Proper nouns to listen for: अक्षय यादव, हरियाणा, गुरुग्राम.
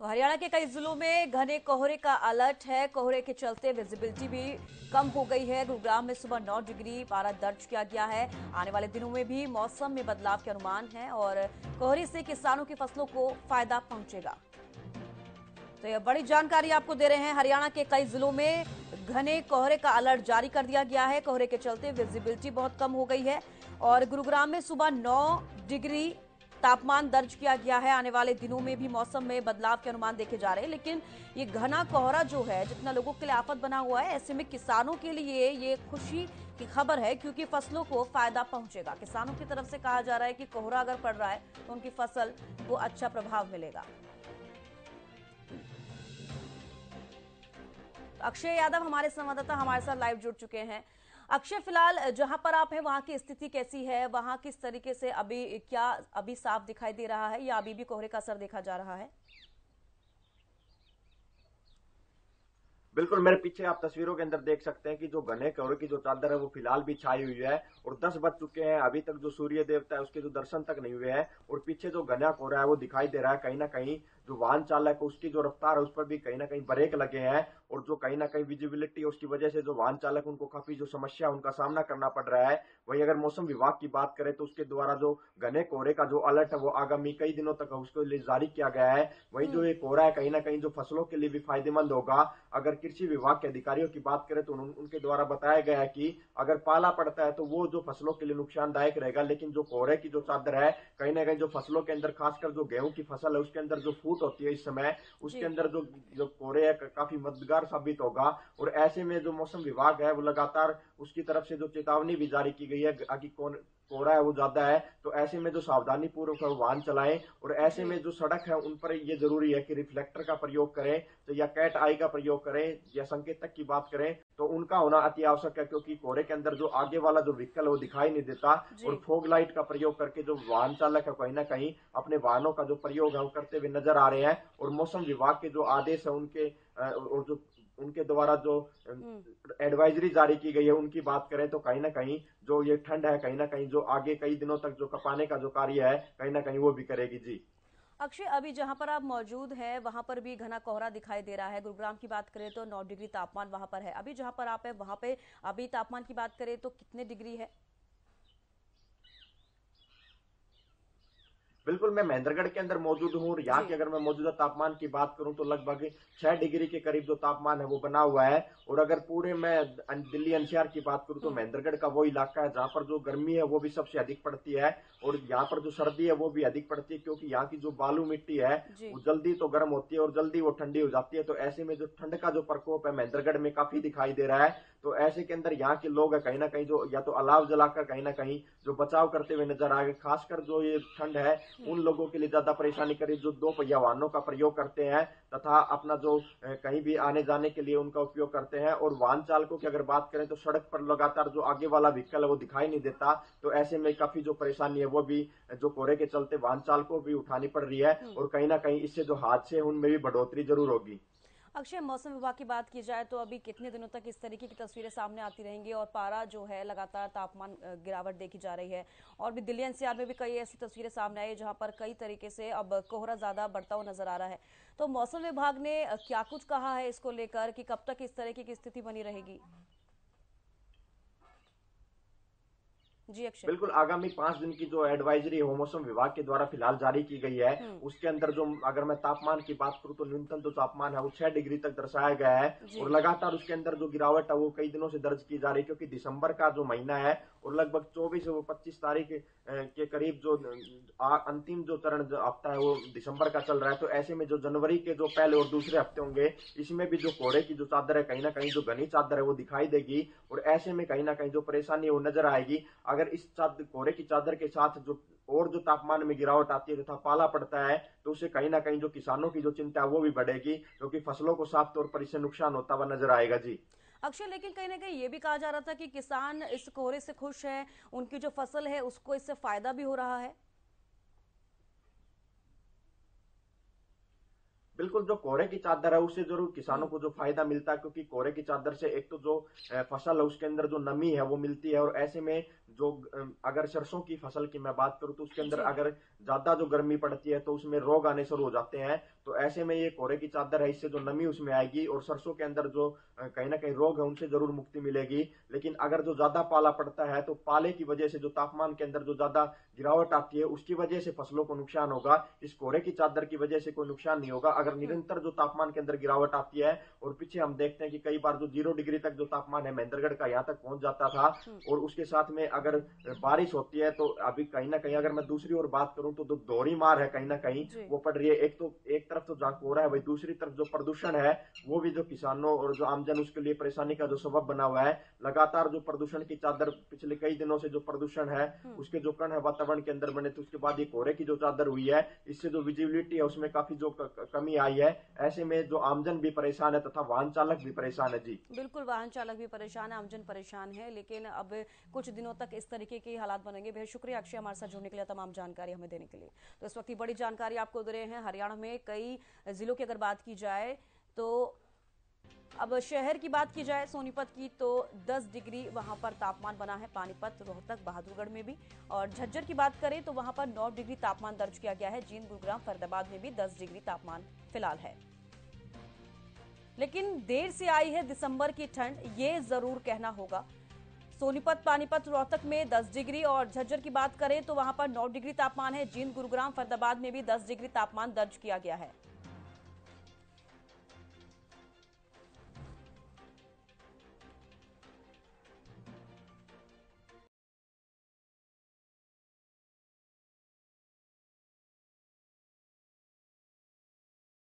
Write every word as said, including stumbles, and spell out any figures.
तो हरियाणा के कई जिलों में घने कोहरे का अलर्ट है। कोहरे के चलते विजिबिलिटी भी कम हो गई है। गुरुग्राम में सुबह नौ डिग्री पारा दर्ज किया गया है। आने वाले दिनों में भी मौसम में बदलाव के अनुमान है और कोहरे से किसानों की फसलों को फायदा पहुंचेगा। तो यह बड़ी जानकारी आपको दे रहे हैं। हरियाणा के कई जिलों में घने कोहरे का अलर्ट जारी कर दिया गया है। कोहरे के चलते विजिबिलिटी बहुत कम हो गई है और गुरुग्राम में सुबह नौ डिग्री तापमान दर्ज किया गया है। आने वाले दिनों में भी मौसम में बदलाव के अनुमान देखे जा रहे हैं, लेकिन ये घना कोहरा जो है जितना लोगों के लिए आफत बना हुआ है, ऐसे में किसानों के लिए ये खुशी की खबर है क्योंकि फसलों को फायदा पहुंचेगा। किसानों की तरफ से कहा जा रहा है कि कोहरा अगर पड़ रहा है तो उनकी फसल को अच्छा प्रभाव मिलेगा। अक्षय यादव हमारे संवाददाता हमारे साथ लाइव जुड़ चुके हैं। अक्षय, फिलहाल जहां पर आप हैं वहां की स्थिति कैसी है? वहां किस तरीके से अभी क्या अभी साफ दिखाई दे रहा है या अभी भी कोहरे का असर देखा जा रहा है? बिल्कुल, मेरे पीछे आप तस्वीरों के अंदर देख सकते हैं कि जो घने कोहरे की जो चादर है वो फिलहाल भी छाई हुई है और दस बज चुके हैं। अभी तक जो सूर्य देवता है उसके जो दर्शन तक नहीं हुए हैं और पीछे जो घना कोहरा है वो दिखाई दे रहा है। कहीं ना कहीं जो वाहन चालक है उसकी जो रफ्तार है उस पर भी कहीं ना कहीं ब्रेक लगे हैं और जो कहीं ना कहीं विजिबिलिटी है उसकी वजह से जो वाहन चालक उनको काफी जो समस्या उनका सामना करना पड़ रहा है। वहीं अगर मौसम विभाग की बात करें तो उसके द्वारा जो घने कोहरे का जो अलर्ट है वो आगामी कई दिनों तक उसको लिए जारी किया गया है। वहीं जो ये कोहरा है कहीं ना कहीं जो फसलों के लिए भी फायदेमंद होगा। अगर कृषि विभाग के अधिकारियों की बात करें तो उनके द्वारा बताया गया है कि अगर पाला पड़ता है तो वो जो फसलों के लिए नुकसानदायक रहेगा, लेकिन जो कोहरे की जो चादर है कहीं ना कहीं जो फसलों के अंदर खासकर जो गेहूं की फसल है उसके अंदर जो फूट होती है इस समय उसके अंदर जो जो कोहरे है काफी मददगार साबित होगा। और ऐसे में जो मौसम विभाग है वो लगातार उसकी तरफ से जो चेतावनी भी जारी की गई है कि कौन कोहरा है वो ज्यादा है तो ऐसे में जो सावधानी पूर्वक वाहन चलाएं और ऐसे में जो सड़क है उन पर ये जरूरी है कि रिफ्लेक्टर का प्रयोग करें तो या कैट आई का प्रयोग करें या संकेतक की बात करें तो उनका होना अति आवश्यक है, क्योंकि कोहरे के अंदर जो आगे वाला जो व्हीकल वो दिखाई नहीं देता। और फॉग लाइट का प्रयोग करके जो वाहन चालक है कहीं ना कहीं अपने वाहनों का जो प्रयोग है वो करते हुए नजर आ रहे हैं और मौसम विभाग के जो आदेश है उनके और जो उनके द्वारा जो एडवाइजरी जारी की गई है उनकी बात करें तो कहीं ना कहीं जो ये ठंड है कहीं ना कहीं जो आगे कई दिनों तक जो कपाने का जो कार्य है कहीं ना कहीं वो भी करेगी। जी अक्षय, अभी जहां पर आप मौजूद हैं वहां पर भी घना कोहरा दिखाई दे रहा है। गुरुग्राम की बात करें तो नौ डिग्री तापमान वहां पर है। अभी जहां पर आप है वहां पे अभी तापमान की बात करें तो कितने डिग्री है? बिल्कुल, मैं महेंद्रगढ़ के अंदर मौजूद हूँ और यहाँ की अगर मैं मौजूदा तापमान की बात करूँ तो लगभग छह डिग्री के करीब जो तापमान है वो बना हुआ है। और अगर पूरे मैं दिल्ली एनसीआर की बात करूँ तो महेंद्रगढ़ का वो इलाका है जहाँ पर जो गर्मी है वो भी सबसे अधिक पड़ती है और यहाँ पर जो सर्दी है वो भी अधिक पड़ती है, क्योंकि यहाँ की जो बालू मिट्टी है वो जल्दी तो गर्म होती है और जल्दी वो ठंडी हो जाती है। तो ऐसे में जो ठंड का जो प्रकोप है महेंद्रगढ़ में काफी दिखाई दे रहा है। तो ऐसे के अंदर यहाँ के लोग है कहीं ना कहीं जो या तो अलाव जलाकर कहीं ना कहीं जो बचाव करते हुए नजर आ गए। खासकर जो ये ठंड है उन लोगों के लिए ज्यादा परेशानी करी जो दो पहिया वाहनों का प्रयोग करते हैं तथा अपना जो कहीं भी आने जाने के लिए उनका उपयोग करते हैं। और वाहन चालकों की अगर बात करें तो सड़क पर लगातार जो आगे वाला व्हीकल है वो दिखाई नहीं देता, तो ऐसे में काफी जो परेशानी है वो भी जो कोहरे के चलते वाहन चालकों को भी उठानी पड़ रही है और कहीं ना कहीं इससे जो हादसे हैं उनमें भी बढ़ोतरी जरूर होगी। अक्षय, मौसम विभाग की बात की जाए तो अभी कितने दिनों तक इस तरीके की तस्वीरें सामने आती रहेंगी? और पारा जो है लगातार तापमान गिरावट देखी जा रही है और भी दिल्ली एनसीआर में भी कई ऐसी तस्वीरें सामने आई जहां पर कई तरीके से अब कोहरा ज्यादा बढ़ता हुआ नजर आ रहा है। तो मौसम विभाग ने क्या कुछ कहा है इसको लेकर कि कब तक इस तरीके की स्थिति बनी रहेगी? जी अक्षय, बिल्कुल, आगामी पांच दिन की जो एडवाइजरी है मौसम विभाग के द्वारा फिलहाल जारी की गई है उसके अंदर जो अगर मैं तापमान की बात करूं तो न्यूनतम जो तापमान है वो छह डिग्री तक दर्शाया गया है और लगातार उसके अंदर जो गिरावट है वो कई दिनों से दर्ज की जा रही है, क्योंकि दिसंबर का जो महीना है और लगभग चौबीस वो पच्चीस तारीख के करीब जो अंतिम जो चरण हफ्ता है वो दिसंबर का चल रहा है। तो ऐसे में जो जनवरी के जो पहले और दूसरे हफ्ते होंगे इसमें भी जो कोहरे की जो चादर है कहीं ना कहीं जो घनी चादर है वो दिखाई देगी और ऐसे में कहीं ना कहीं जो परेशानी है वो नजर आएगी। अगर इस चादर कोहरे की चादर के साथ जो और जो तापमान में गिरावट आती है तथा पाला पड़ता है तो उसे कहीं ना कहीं जो किसानों की जो चिंता है वो भी बढ़ेगी, क्योंकि फसलों को साफ तौर पर इससे नुकसान होता हुआ नजर आएगा। जी अक्षय, लेकिन कहीं ना कहीं ये भी कहा जा रहा था कि किसान इस कोहरे से खुश है, उनकी जो फसल है उसको इससे फायदा भी हो रहा है। बिल्कुल, जो कोहरे की चादर है उससे जरूर किसानों को जो फायदा मिलता है, क्योंकि कोहरे की चादर से एक तो जो फसल है उसके अंदर जो नमी है वो मिलती है और ऐसे में जो अगर सरसों की फसल की मैं बात करूं तो उसके अंदर अगर ज्यादा जो गर्मी पड़ती है तो उसमें रोग आने शुरू हो जाते हैं। तो ऐसे में ये कोहरे की चादर है, इससे जो नमी उसमें आएगी और सरसों के अंदर जो कहीं ना कहीं रोग है उनसे जरूर मुक्ति मिलेगी। लेकिन अगर जो ज्यादा पाला पड़ता है तो पाले की वजह से जो तापमान के अंदर जो ज्यादा गिरावट आती है उसकी वजह से फसलों को नुकसान होगा। इस कोहरे की चादर की वजह से कोई नुकसान नहीं होगा। अगर निरंतर जो तापमान के अंदर गिरावट आती है, और पीछे हम देखते हैं कि कई बार जो जीरो डिग्री तक जो तापमान है महेंद्रगढ़ का यहाँ तक पहुंच जाता था, और उसके साथ में अगर बारिश होती है तो अभी कहीं ना कहीं अगर मैं दूसरी ओर बात करूं तो दोहरी मार है कहीं ना कहीं वो पड़ रही है। एक तो एक तरफ तो जहाँ कोहरा है वही दूसरी तरफ जो प्रदूषण है वो भी जो किसानों और जो आमजन उसके लिए परेशानी का जो सबब बना हुआ है। लगातार जो प्रदूषण की चादर पिछले कई दिनों से जो प्रदूषण है उसके जो कण है वातावरण के अंदर बने, तो उसके बाद ये कोहरे की जो चादर हुई है इससे जो विजिबिलिटी है उसमें काफी जो कमी आई है। ऐसे में जो आमजन भी परेशान है तथा वाहन चालक भी परेशान है। जी बिल्कुल, वाहन चालक भी परेशान है, आमजन परेशान है, लेकिन अब कुछ दिनों तक इस तरीके के हालात बनेंगे। बेहद शुक्रिया अक्षय हमारे साथ जुड़ने के लिए, तमाम जानकारी हमें देने के लिए। तो इस वक्त की बड़ी जानकारी आपको दे रहे हैं। हरियाणा में कई जिलों की अगर बात की जाए, तो अब शहर की बात की जाए सोनीपत की तो दस डिग्री वहां पर तापमान बना है, पानीपत, रोहतक, बहादुरगढ़ में भी। और झज्जर की बात करें तो वहां पर नौ डिग्री तापमान दर्ज किया गया है। जींद, गुरुग्राम, फरीदाबाद में भी दस डिग्री तापमान फिलहाल है। लेकिन देर से आई है दिसंबर की ठंड, ये जरूर कहना होगा। सोनीपत, पानीपत, रोहतक में दस डिग्री, और झज्जर की बात करें तो वहां पर नौ डिग्री तापमान है। जींद, गुरुग्राम, फरीदाबाद में भी दस डिग्री तापमान दर्ज किया गया है।